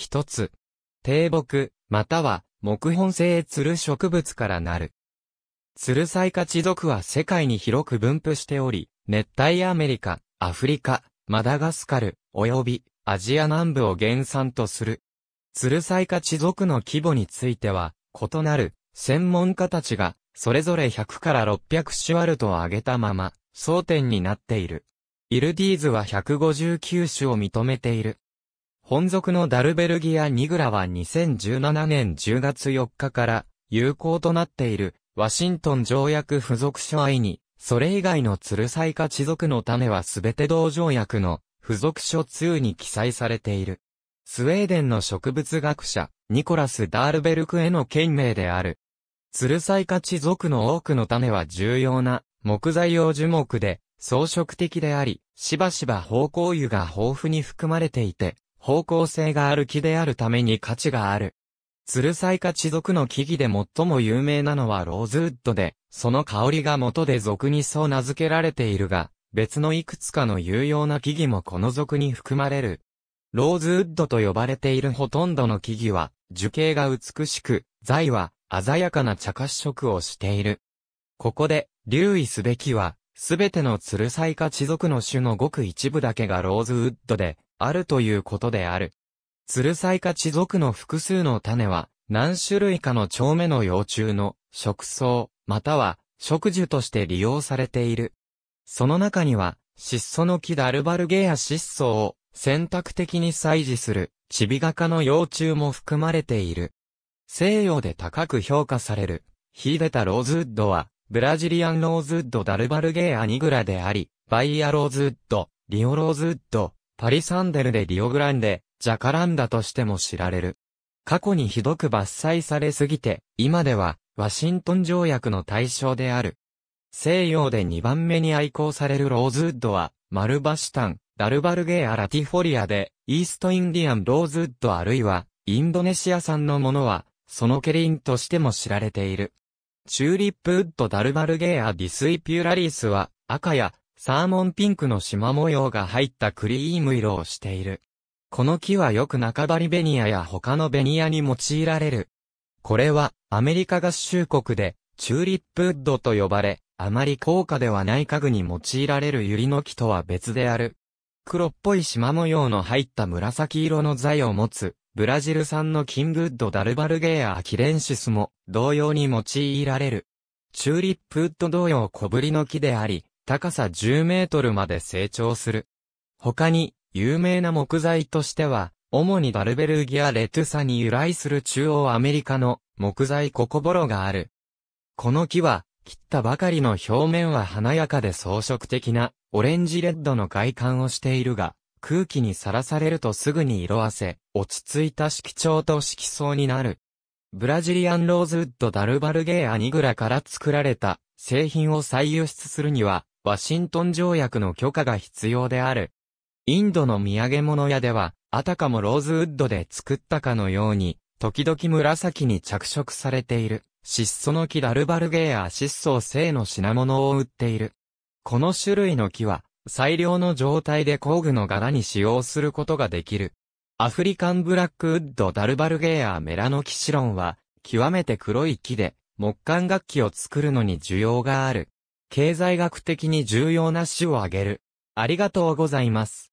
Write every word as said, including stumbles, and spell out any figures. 一つ、低木、または木本性つる植物からなる。つる彩花地属は世界に広く分布しており、熱帯アメリカ、アフリカ、マダガスカル、及びアジア南部を原産とする。つる彩花地属の規模については、異なる専門家たちが、それぞれひゃくからろっぴゃくしゅあると挙げたまま、争点になっている。イルディーズはひゃくごじゅうきゅうしゅを認めている。本属のダルベルギアニグラはにせんじゅうななねんじゅうがつよっかから有効となっているワシントン条約付属書Iに、それ以外のつる彩花地属の種はすべて同条約の付属書ツーに記載されている。スウェーデンの植物学者、ニコラス・ダールベルクへの献名である。つる彩花地属の多くの種は重要な木材用樹木で装飾的であり、しばしば芳香油が豊富に含まれていて、芳香性がある木であるために価値がある。つる彩花地属の木々で最も有名なのはローズウッドで、その香りが元で属にそう名付けられているが、別のいくつかの有用な木々もこの属に含まれる。ローズウッドと呼ばれているほとんどの木々は、樹形が美しく、材は鮮やかな茶褐色をしている。ここで、留意すべきは、すべてのつる彩花地属の種のごく一部だけがローズウッドで、あるということである。つる彩花地属の複数の種は、何種類かの蝶目の幼虫の食草、または植樹として利用されている。その中には、シッソの木ダルバルゲアシッソを選択的に採取するチビガカの幼虫も含まれている。西洋で高く評価される、秀でたローズウッドは、ブラジリアンローズウッドダルバルゲアニグラであり、バイアローズウッド、リオローズウッド、パリサンデルでリオグランデ、ジャカランダとしても知られる。過去にひどく伐採されすぎて、今ではワシントン条約の対象である。西洋でにばんめに愛好されるローズウッドは、マルバシタン、ダルバルゲアラティフォリアで、イーストインディアンローズウッドあるいは、インドネシア産のものは、そのケリンとしても知られている。チューリップウッドダルバルゲアディスイピュラリスは、赤や、サーモンピンクの縞模様が入ったクリーム色をしている。この木はよく中張りベニヤや他のベニヤに用いられる。これはアメリカ合衆国でチューリップウッドと呼ばれ、あまり高価ではない家具に用いられるユリの木とは別である。黒っぽい縞模様の入った紫色の材を持つ、ブラジル産のキングウッドダルバルゲアアキレンシスも同様に用いられる。チューリップウッド同様小ぶりの木であり、高さじゅうメートルまで成長する。他に、有名な木材としては、主にダルベルギアレトゥサに由来する中央アメリカの木材ココボロがある。この木は、切ったばかりの表面は華やかで装飾的なオレンジレッドの外観をしているが、空気にさらされるとすぐに色あせ、落ち着いた色調と色相になる。ブラジリアンローズウッドダルバルゲアニグラから作られた製品を再輸出するには、ワシントン条約の許可が必要である。インドの土産物屋では、あたかもローズウッドで作ったかのように、時々紫に着色されている、シッソの木ダルバルゲアシッソ製の品物を売っている。この種類の木は、最良の状態で工具の柄に使用することができる。アフリカンブラックウッドダルバルゲアメラノキシロンは、極めて黒い木で、木管楽器を作るのに需要がある。経済学的に重要な種を挙げる。ありがとうございます。